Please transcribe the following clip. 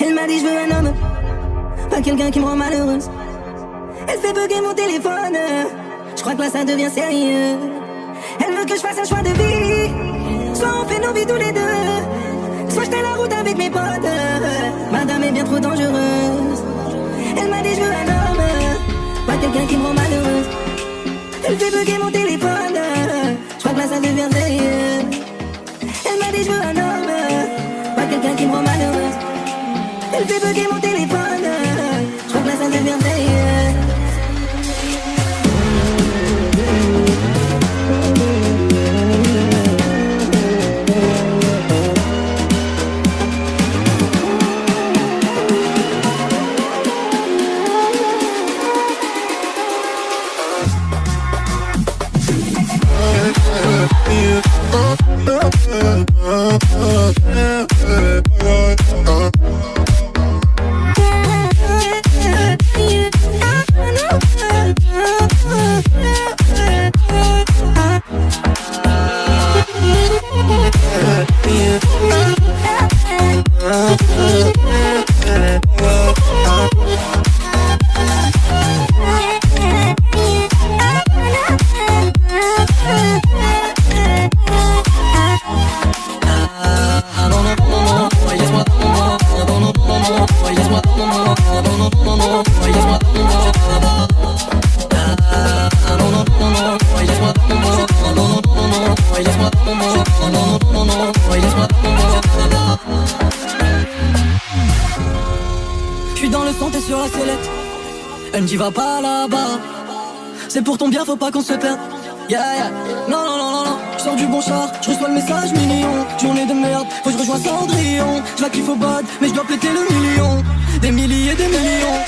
Elle m'a dit je veux un homme, pas quelqu'un qui me rend malheureuse. Elle fait bugger mon téléphone, je crois que là ça devient sérieux. Elle veut que je fasse un choix de vie, soit on fait nos vies tous les deux, soit je t'ai la route avec mes potes. Madame est bien trop dangereuse. Elle m'a dit je veux un homme, pas quelqu'un qui me rend malheureuse. Elle fait bugger mon téléphone, je crois que là ça devient sérieux. Elle m'a dit je veux un homme, pas quelqu'un qui me rend malheureuse. Elle fait bugger mon téléphone, je crois que là ça devient sérieux. Faut pas qu'on se perde, yeah, yeah. Non, non, non, non, non. J'sors du bon char, j'reçois le message mignon. Journée de merde, faut que j'rejoins Cendrillon. J'la kiffe au bad, mais j'dois péter le million. Des milliers, des millions.